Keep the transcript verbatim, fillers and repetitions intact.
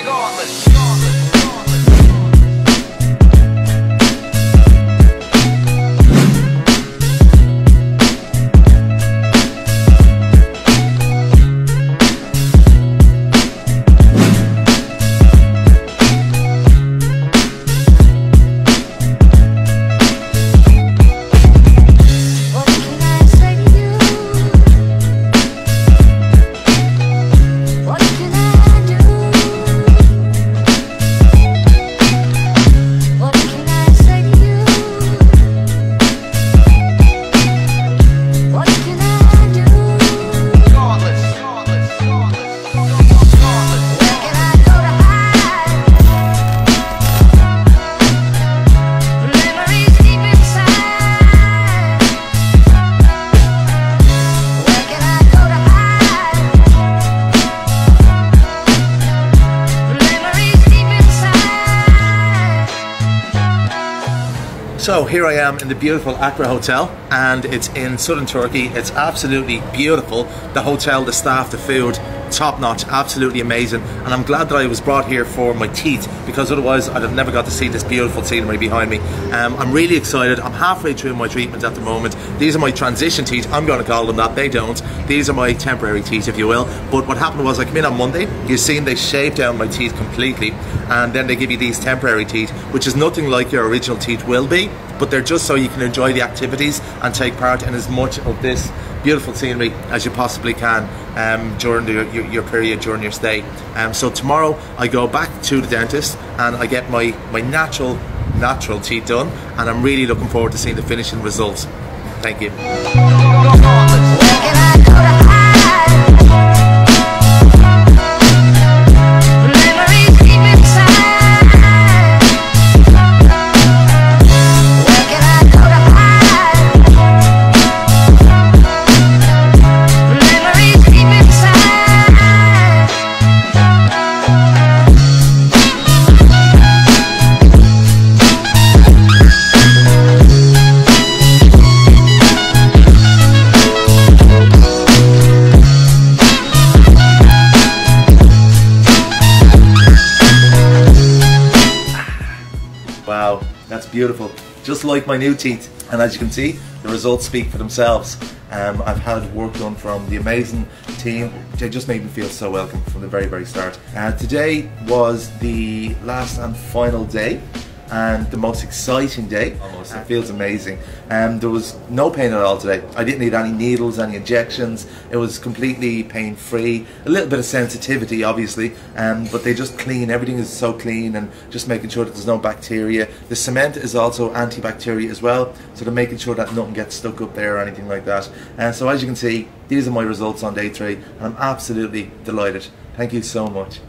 regardless. So here I am in the beautiful Akra Hotel, and it's in southern Turkey. It's absolutely beautiful. The hotel, the staff, the food, top notch, absolutely amazing. And I'm glad that I was brought here for my teeth, because otherwise I'd have never got to see this beautiful scenery behind me. Um, I'm really excited. I'm halfway through my treatment at the moment. These are my transition teeth, I'm going to call them that, they don't. These are my temporary teeth, if you will. But what happened was I came in on Monday, you've seen they shaved down my teeth completely, and then they give you these temporary teeth, which is nothing like your original teeth will be, but they're just so you can enjoy the activities and take part in as much of this beautiful scenery as you possibly can um, during the, your, your period, during your stay. Um, so tomorrow I go back to the dentist and I get my, my natural, natural teeth done, and I'm really looking forward to seeing the finishing results. Thank you. Wow, that's beautiful. Just like my new teeth. And as you can see, the results speak for themselves. Um, I've had work done from the amazing team. They just made me feel so welcome from the very, very start. Uh, today was the last and final day, and the most exciting day. Almost. It feels amazing. Um, there was no pain at all today. I didn't need any needles, any injections. It was completely pain free. A little bit of sensitivity obviously, um, but they just clean, everything is so clean, and just making sure that there's no bacteria. The cement is also antibacterial as well, so they're making sure that nothing gets stuck up there or anything like that. And so as you can see, these are my results on day three, and I'm absolutely delighted. Thank you so much.